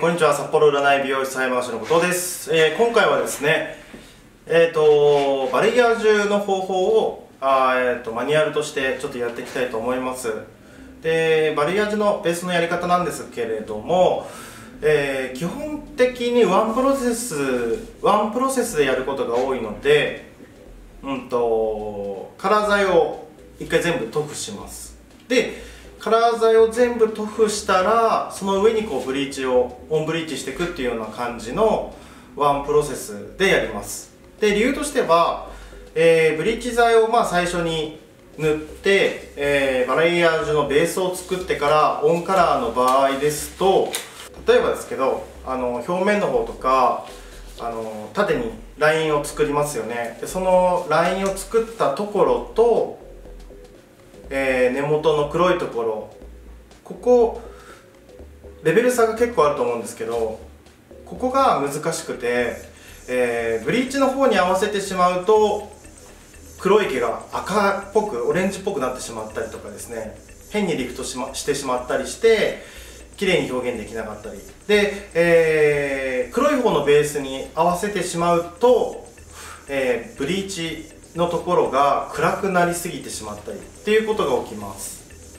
こんにちは、札幌占い美容師裁判所の後藤です。今回はですね、バリアージュの方法をマニュアルとしてちょっとやっていきたいと思います。でバリアージュのベースのやり方なんですけれども、基本的にワンプロセスでやることが多いので、カラー剤を一回全部塗布します。でカラー剤を全部塗布したら、その上にこうブリーチをオンブリーチしていくっていうような感じのワンプロセスでやります。で理由としては、ブリーチ剤を最初に塗って、バリアージュのベースを作ってからオンカラーの場合ですと、例えばですけど表面の方とか縦にラインを作りますよね。でそのラインを作ったところと、根元の黒いところ、ここレベル差が結構あると思うんですけど、ここが難しくて、ブリーチの方に合わせてしまうと黒い毛が赤っぽくオレンジっぽくなってしまったりとかですね、変にリフトしてしまったりして綺麗に表現できなかったりで、黒い方のベースに合わせてしまうと、ブリーチのところが暗くなりすぎてしまったりっていうことが起きます。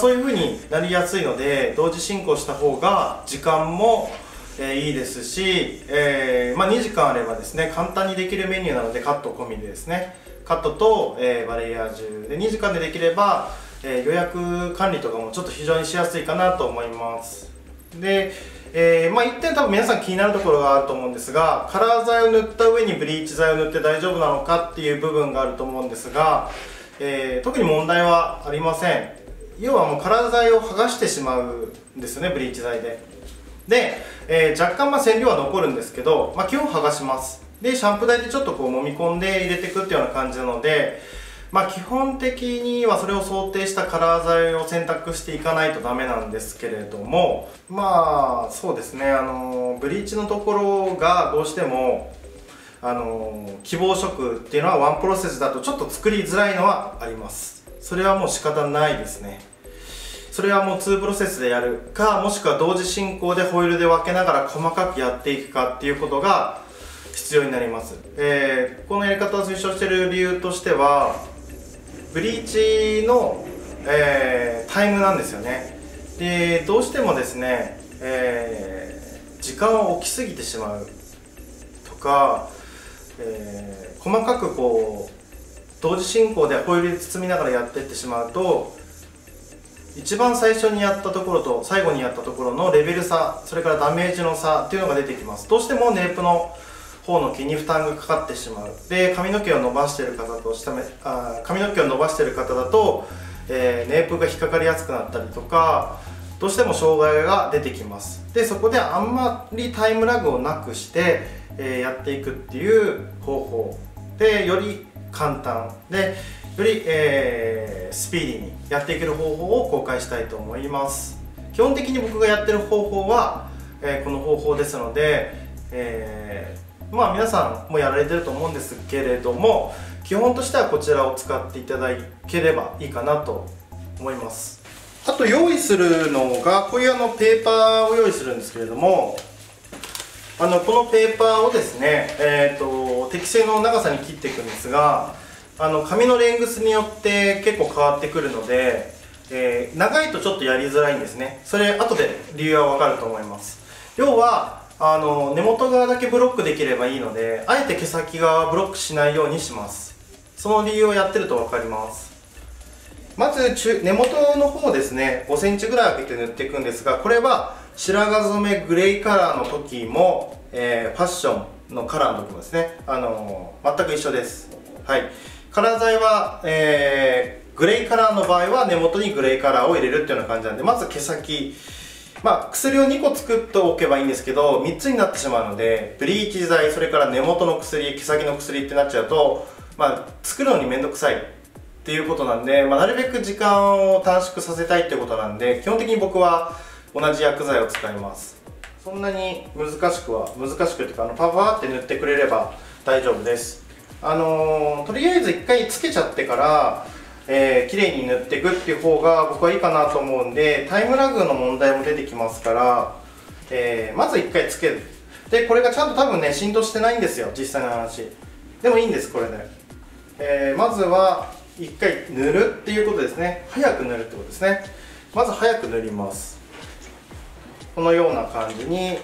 そういう風になりやすいので、同時進行した方が時間も、いいですし、2時間あればですね簡単にできるメニューなので、カット込みでですね、カットと、バリアージュで2時間でできれば、予約管理とかもちょっと非常にしやすいかなと思います。で一点多分皆さん気になるところがあると思うんですが、カラー剤を塗った上にブリーチ剤を塗って大丈夫なのかっていう部分があると思うんですが、特に問題はありません。要はもうカラー剤を剥がしてしまうんですよね、ブリーチ剤で。で、若干染料は残るんですけど、基本剥がします。でシャンプー台でちょっとこう揉み込んで入れていくっていうような感じなので、基本的にはそれを想定したカラー剤を選択していかないとダメなんですけれども、そうですね、ブリーチのところがどうしても希望色っていうのはワンプロセスだとちょっと作りづらいのはあります。それはもう仕方ないですね。それはもう2プロセスでやるか、もしくは同時進行でホイールで分けながら細かくやっていくかっていうことが必要になります。このやり方を推奨している理由としては、ブリーチの、タイムなんですよね。でどうしてもですね、時間を置きすぎてしまうとか、細かくこう同時進行でホイールで包みながらやっていってしまうと、一番最初にやったところと最後にやったところのレベル差、それからダメージの差っていうのが出てきます。どうしてもネープの頬の毛に負担がかかってしまう。で髪の毛を伸ばしている方だと、ネープが引っかかりやすくなったりとか、どうしても障害が出てきます。でそこであんまりタイムラグをなくして、やっていくっていう方法で、より簡単でより、スピーディーにやっていける方法を公開したいと思います。基本的に僕がやってる方法は、この方法ですので、皆さんもやられてると思うんですけれども、基本としてはこちらを使っていただければいいかなと思います。あと用意するのがこういうペーパーを用意するんですけれども、このペーパーをですね、適正の長さに切っていくんですが、紙のレングスによって結構変わってくるので、長いとちょっとやりづらいんですね。それ後で理由は分かると思います。要は根元側だけブロックできればいいので、あえて毛先側はブロックしないようにします。その理由をやってると分かります。まず根元の方ですね、5センチぐらい開けて塗っていくんですが、これは白髪染めグレーカラーの時も、ファッションのカラーの時もですね、全く一緒です。カラー剤は、グレーカラーの場合は根元にグレーカラーを入れるっていうような感じなんで、まず毛先、薬を2個作っておけばいいんですけど、3つになってしまうので、ブリーチ剤、それから根元の薬、毛先の薬ってなっちゃうと、作るのに面倒くさいっていうことなんで、なるべく時間を短縮させたいっていうことなんで、基本的に僕は同じ薬剤を使います。そんなに難しくというか、パパーって塗ってくれれば大丈夫です。とりあえず1回つけちゃってから、綺麗に塗っていくっていう方が僕はいいかなと思うんで、タイムラグの問題も出てきますから、まず1回つける。でこれがちゃんと多分ね浸透してないんですよ、実際の話でもいいんですこれで、まずは1回塗るっていうことですね。早く塗るってことですね。まず早く塗ります。このような感じに、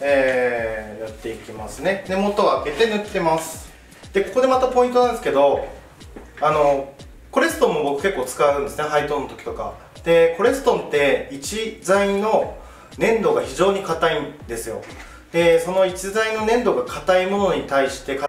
塗っていきますね。根元を開けて塗ってます。でここでまたポイントなんですけど、コレストンも僕結構使うんですね、ハイトーンの時とかで。コレストンって一剤の粘度が非常に硬いんですよ。でその一剤の粘度が硬いものに対して、硬